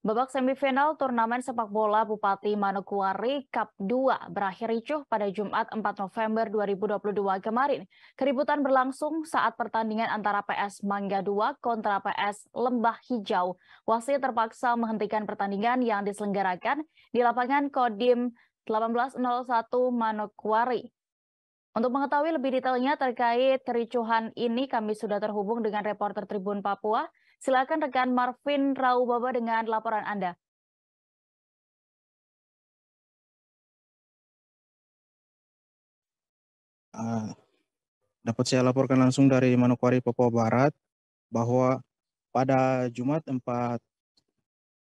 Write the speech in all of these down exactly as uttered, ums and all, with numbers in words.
Babak semifinal turnamen sepak bola Bupati Manokwari Cup dua berakhir ricuh pada Jumat empat November dua ribu dua puluh dua kemarin. Keributan berlangsung saat pertandingan antara P S Mangga dua kontra P S Lembah Hijau. Wasit terpaksa menghentikan pertandingan yang diselenggarakan di lapangan Kodim delapan belas nol satu Manokwari. Untuk mengetahui lebih detailnya terkait kericuhan ini, kami sudah terhubung dengan reporter Tribun Papua. Silakan rekan Marvin Rau Baba dengan laporan Anda. Uh, dapat saya laporkan langsung dari Manokwari, Papua Barat, bahwa pada Jumat empat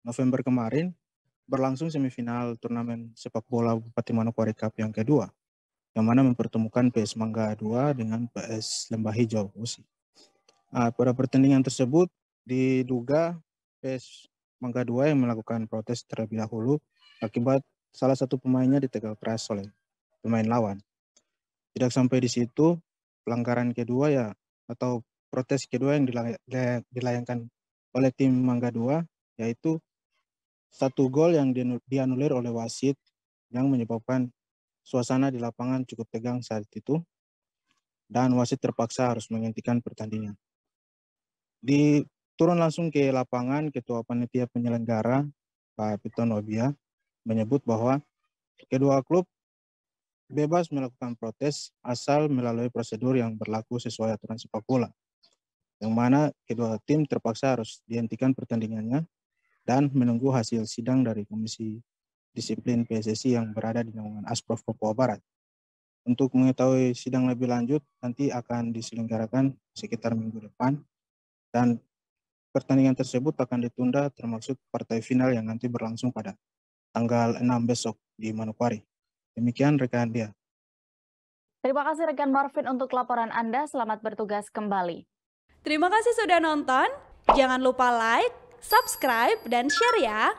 November kemarin berlangsung semifinal turnamen sepak bola Bupati Manokwari Cup yang kedua, yang mana mempertemukan P S Mangga dua dengan P S Lembah Hijau. Nah, pada pertandingan tersebut diduga P S Mangga dua yang melakukan protes terlebih dahulu akibat salah satu pemainnya ditegal keras oleh pemain lawan. Tidak sampai di situ, pelanggaran kedua ya atau protes kedua yang dilayangkan oleh tim Mangga dua yaitu satu gol yang dianulir oleh wasit yang menyebabkan suasana di lapangan cukup tegang saat itu, dan wasit terpaksa harus menghentikan pertandingan. Di turun langsung ke lapangan, Ketua Panitia Penyelenggara, Pak Piton Wabia, menyebut bahwa kedua klub bebas melakukan protes asal melalui prosedur yang berlaku sesuai aturan sepak bola, yang mana kedua tim terpaksa harus dihentikan pertandingannya dan menunggu hasil sidang dari Komisi Disiplin P S S I yang berada di naungan Asprov Papua Barat. Untuk mengetahui sidang lebih lanjut, nanti akan diselenggarakan sekitar minggu depan, dan pertandingan tersebut akan ditunda termasuk partai final yang nanti berlangsung pada tanggal enam besok di Manokwari. Demikian rekan dia. Terima kasih rekan Marvin untuk laporan Anda, selamat bertugas kembali. Terima kasih sudah nonton, jangan lupa like, subscribe, dan share ya!